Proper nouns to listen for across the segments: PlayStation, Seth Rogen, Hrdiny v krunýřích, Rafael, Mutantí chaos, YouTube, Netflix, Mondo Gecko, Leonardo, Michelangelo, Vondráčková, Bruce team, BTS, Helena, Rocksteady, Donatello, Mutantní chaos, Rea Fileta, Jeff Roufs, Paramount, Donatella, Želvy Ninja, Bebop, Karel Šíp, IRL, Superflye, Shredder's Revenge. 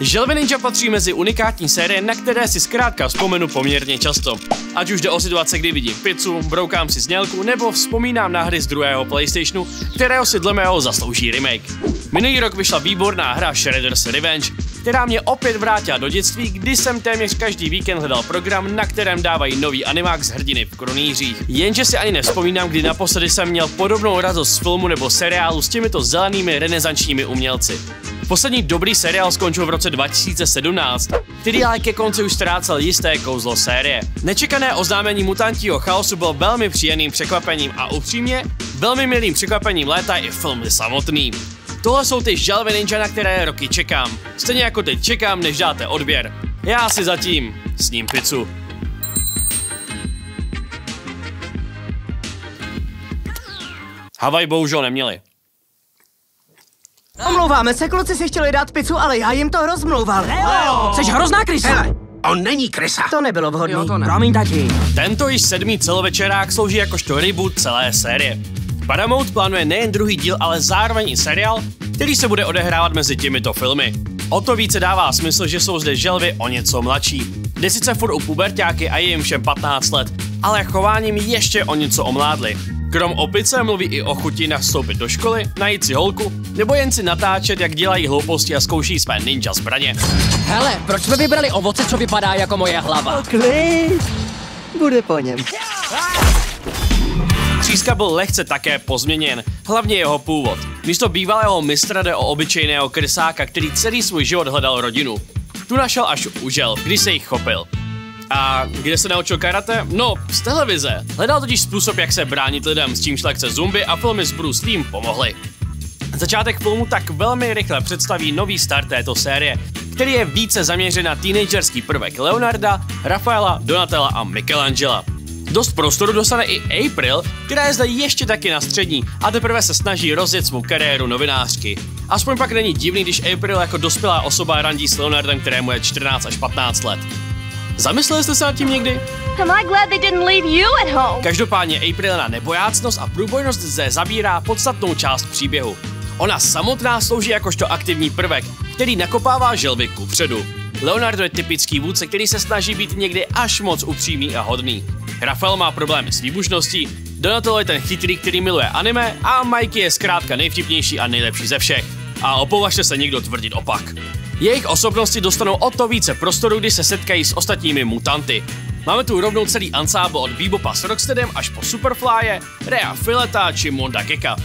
Želvy Ninja patří mezi unikátní série, na které si zkrátka vzpomenu poměrně často. Ať už jde o situace, kdy vidím pizzu, broukám si znělku nebo vzpomínám na hry z druhého PlayStationu, kterého si dle mého zaslouží remake. Minulý rok vyšla výborná hra Shredder's Revenge, která mě opět vrátila do dětství, kdy jsem téměř každý víkend hledal program, na kterém dávají nový animák z Hrdiny v krunýřích. Jenže si ani nevzpomínám, kdy naposledy jsem měl podobnou radost z filmu nebo seriálu s těmito zelenými renesančními umělci. Poslední dobrý seriál skončil v roce 2017, který ale ke konci už ztrácel jisté kouzlo série. Nečekané oznámení Mutantního chaosu byl velmi příjemným překvapením a upřímně, velmi milým překvapením léta i film samotný. Tohle jsou ty Želvy Ninja, na které roky čekám. Stejně jako teď čekám, než dáte odběr. Já si zatím sním pizzu. Havaj bohužel neměli. Omlouváme se, kluci si chtěli dát pizzu, ale já jim to rozmlouval. Leo! Jseš hrozná krysa! Hele, on není krysa. To nebylo vhodný. Jo, to ne. Promiň, tati. Tento již 7. celovečerák slouží jakožto reboot celé série. Paramount plánuje nejen druhý díl, ale zároveň i seriál, který se bude odehrávat mezi těmito filmy. O to více dává smysl, že jsou zde želvy o něco mladší. Jde sice furt u puberťáky a je jim všem 15 let, ale chováním ještě o něco omládli. Krom opice mluví i o chuti nastoupit do školy, najít si holku, nebo jen si natáčet, jak dělají hlouposti a zkouší své ninja zbraně. Hele, proč jsme vybrali ovoce, co vypadá jako moje hlava? Klid, bude po něm. Tříska byl lehce také pozměněn, hlavně jeho původ. Místo bývalého mistra jde o obyčejného krysáka, který celý svůj život hledal rodinu. Tu našel až u želv, když se jich chopil. A kde se naučil karate? No, z televize. Hledal totiž způsob, jak se bránit lidem, s čímž lekce zumbi a filmy s Bruce team pomohly. Začátek filmu tak velmi rychle představí nový start této série, který je více zaměřen na teenagerský prvek Leonarda, Rafaela, Donatella a Michelangela. Dost prostoru dostane i April, která je zde ještě taky na střední a teprve se snaží rozjet svou kariéru novinářky. Aspoň pak není divný, když April jako dospělá osoba randí s Leonardem, kterému je 14 až 15 let. Zamysleli jste se nad tím někdy? Každopádně Aprilina nebojácnost a průbojnost zde zabírá podstatnou část příběhu. Ona samotná slouží jakožto aktivní prvek, který nakopává želvy kupředu. Leonardo je typický vůdce, který se snaží být někdy až moc upřímný a hodný. Rafael má problémy s výbušností, Donatello je ten chytrý, který miluje anime a Mikey je zkrátka nejvtipnější a nejlepší ze všech. A opovažte se někdo tvrdit opak. Jejich osobnosti dostanou o to více prostoru, kdy se setkají s ostatními mutanty. Máme tu rovnou celý ansábl od Bebopa s Rocksteadem až po Superflye, Rea Fileta či Monda Gecka.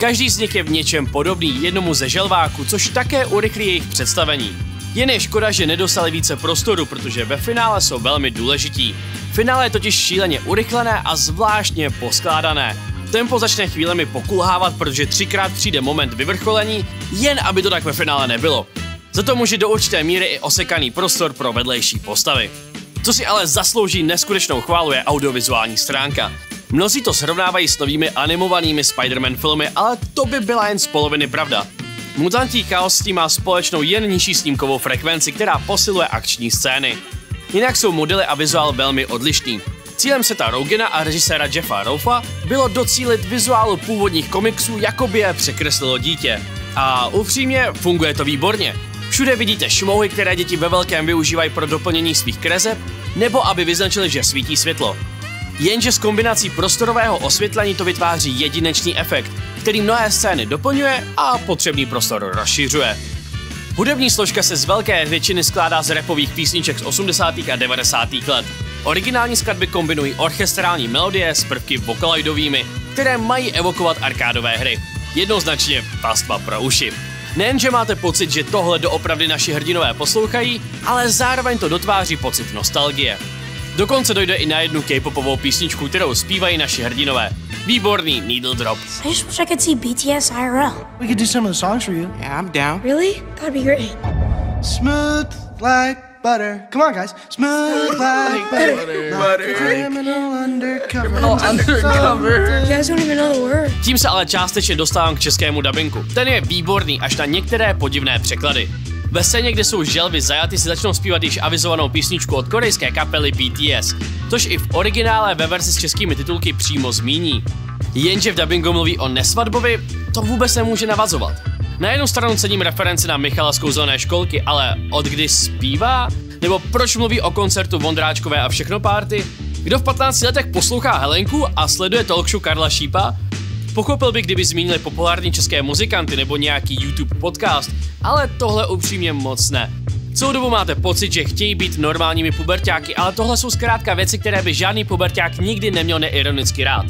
Každý z nich je v něčem podobný jednomu ze želváku, což také urychlí jejich představení. Jen je škoda, že nedostali více prostoru, protože ve finále jsou velmi důležití. Finále je totiž šíleně urychlené a zvláštně poskládané. Tempo začne chvílemi pokulhávat, protože třikrát přijde moment vyvrcholení, jen aby to tak ve finále nebylo. Za to může do určité míry i osekaný prostor pro vedlejší postavy. Co si ale zaslouží neskutečnou chválu je audiovizuální stránka. Mnozí to srovnávají s novými animovanými Spider-Man filmy, ale to by byla jen z poloviny pravda. Mutantní chaos s tím má společnou jen nižší snímkovou frekvenci, která posiluje akční scény. Jinak jsou modely a vizuál velmi odlišný. Cílem Setha Rogena a režiséra Jeffa Roufsa bylo docílit vizuálu původních komiksů, jako by je překreslilo dítě. A upřímně, funguje to výborně. Všude vidíte šmouhy, které děti ve velkém využívají pro doplnění svých kreseb, nebo aby vyznačili, že svítí světlo. Jenže s kombinací prostorového osvětlení to vytváří jedinečný efekt, který mnohé scény doplňuje a potřebný prostor rozšiřuje. Hudební složka se z velké většiny skládá z rapových písniček z 80. a 90. let. Originální skladby kombinují orchestrální melodie s prvky vokaloidovými, které mají evokovat arkádové hry. Jednoznačně pastva pro uši. Nejenže máte pocit, že tohle doopravdy naši hrdinové poslouchají, ale zároveň to dotváří pocit nostalgie. Dokonce dojde i na jednu K-popovou písničku, kterou zpívají naši hrdinové. Výborný needle drop. I just wish I could see BTS IRL. We could do some of the songs for you. Yeah, I'm down. Really? That'd be great. Smooth like butter. Come on, guys. Smooth like butter. Criminal undercover. You guys don't even know the word. Tím se ale částečně dostávám k českému dabinku. Ten je výborný až na některé podivné překlady. Ve scéně, kde jsou želvy zajaty, si začnou zpívat již avizovanou písničku od korejské kapely BTS, což i v originále ve verzi s českými titulky přímo zmíní. Jenže v dabingu mluví o nesvadbovi, to vůbec nemůže navazovat. Na jednu stranu cením referenci na Michala z Kouzelné školky, ale od kdy zpívá? Nebo proč mluví o koncertu Vondráčkové a všechno party? Kdo v 15 letech poslouchá Helenku a sleduje talkshow Karla Šípa? Pochopil bych, kdyby zmínili populární české muzikanty nebo nějaký YouTube podcast, ale tohle upřímně moc ne. Celou dobu máte pocit, že chtějí být normálními puberťáky, ale tohle jsou zkrátka věci, které by žádný puberťák nikdy neměl neironicky rád.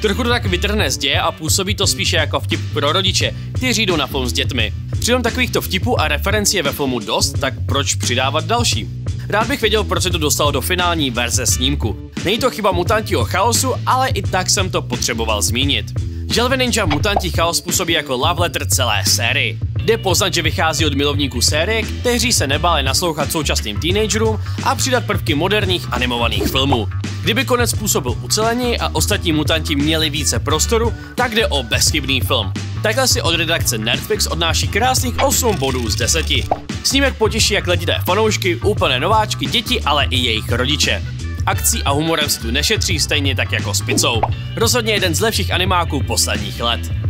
Trochu to tak vytrhne z děje a působí to spíše jako vtip pro rodiče, kteří jdou na film s dětmi. Přitom takovýchto vtipů a referencí je ve filmu dost, tak proč přidávat další? Rád bych věděl, proč se to dostalo do finální verze snímku. Není to chyba Mutantního chaosu, ale i tak jsem to potřeboval zmínit. Želvy Ninja Mutantní chaos působí jako love letter celé sérii. Jde poznat, že vychází od milovníků série, kteří se nebáli naslouchat současným teenagerům a přidat prvky moderních animovaných filmů. Kdyby konec působil uceleněji a ostatní mutanti měli více prostoru, tak jde o bezchybný film. Takhle si od redakce Netflix odnáší krásných 8 bodů z 10. Snímek potěší jak letité fanoušky, úplné nováčky, děti, ale i jejich rodiče. Akcí a humorem si tu nešetří, stejně tak jako s pizzou. Rozhodně jeden z lepších animáků posledních let.